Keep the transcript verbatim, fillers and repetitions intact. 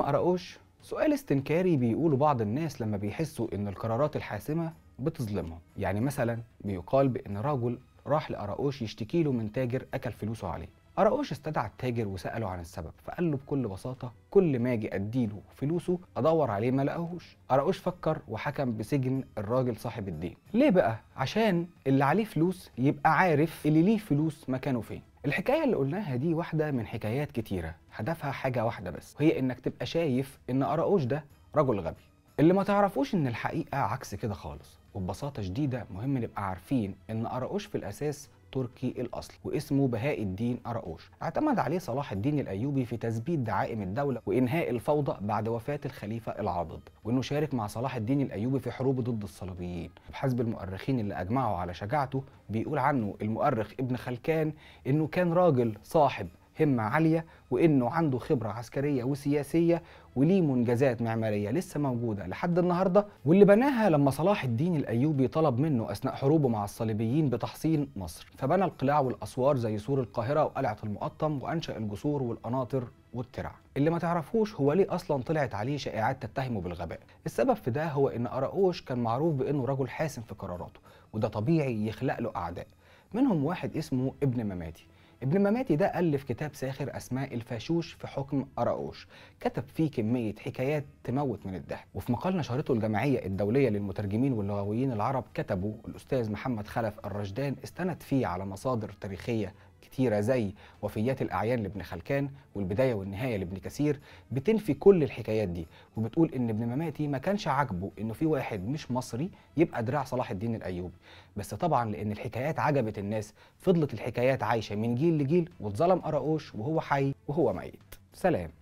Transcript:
حكم قراقوش سؤال استنكاري بيقوله بعض الناس لما بيحسوا ان القرارات الحاسمة بتظلمهم. يعني مثلا بيقال بان رجل راح لقراقوش يشتكي له من تاجر اكل فلوسه عليه. قراقوش استدعى التاجر وسأله عن السبب، فقال له بكل بساطة كل ما اجي اديله فلوسه ادور عليه ما لقاهوش. قراقوش فكر وحكم بسجن الراجل صاحب الدين. ليه بقى؟ عشان اللي عليه فلوس يبقى عارف اللي ليه فلوس مكانه فين. الحكاية اللي قلناها دي واحدة من حكايات كتيرة هدفها حاجة واحدة بس، وهي انك تبقى شايف ان قراقوش ده رجل غبي. اللي ما تعرفوش ان الحقيقة عكس كده خالص، وببساطة شديدة مهم نبقى عارفين ان قراقوش في الاساس تركي الأصل، واسمه بهاء الدين قراقوش. اعتمد عليه صلاح الدين الأيوبي في تثبيت دعائم الدولة وإنهاء الفوضى بعد وفاة الخليفة العاضد، وإنه شارك مع صلاح الدين الأيوبي في حروبه ضد الصليبيين. بحسب المؤرخين اللي أجمعوا على شجاعته، بيقول عنه المؤرخ ابن خلكان إنه كان راجل صاحب همة عالية، وإنه عنده خبرة عسكرية وسياسية، وليه منجزات معمارية لسه موجودة لحد النهاردة، واللي بناها لما صلاح الدين الأيوبي طلب منه أثناء حروبه مع الصليبيين بتحصين مصر. فبنى القلاع والأسوار زي سور القاهرة وقلعة المقطم، وأنشأ الجسور والقناطر والترع. اللي ما تعرفوش هو ليه أصلا طلعت عليه شائعات تتهمه بالغباء. السبب في ده هو إن قراقوش كان معروف بإنه رجل حاسم في قراراته، وده طبيعي يخلق له أعداء، منهم واحد اسمه ابن مماتي. ابن مماتي ده ألف كتاب ساخر أسماء الفاشوش في حكم قراقوش، كتب فيه كمية حكايات تموت من الضحك. وفي مقال نشرته الجمعية الدولية للمترجمين واللغويين العرب، كتبه الأستاذ محمد خلف الرشدان، استند فيه على مصادر تاريخية كتيرة زي وفيات الأعيان لابن خلكان والبداية والنهاية لابن كثير، بتنفي كل الحكايات دي، وبتقول إن ابن مماتي ما كانش عاجبه إنه في واحد مش مصري يبقى دراع صلاح الدين الأيوبي. بس طبعا لأن الحكايات عجبت الناس، فضلت الحكايات عايشة من جيل لجيل، واتظلم قراقوش وهو حي وهو ميت. سلام.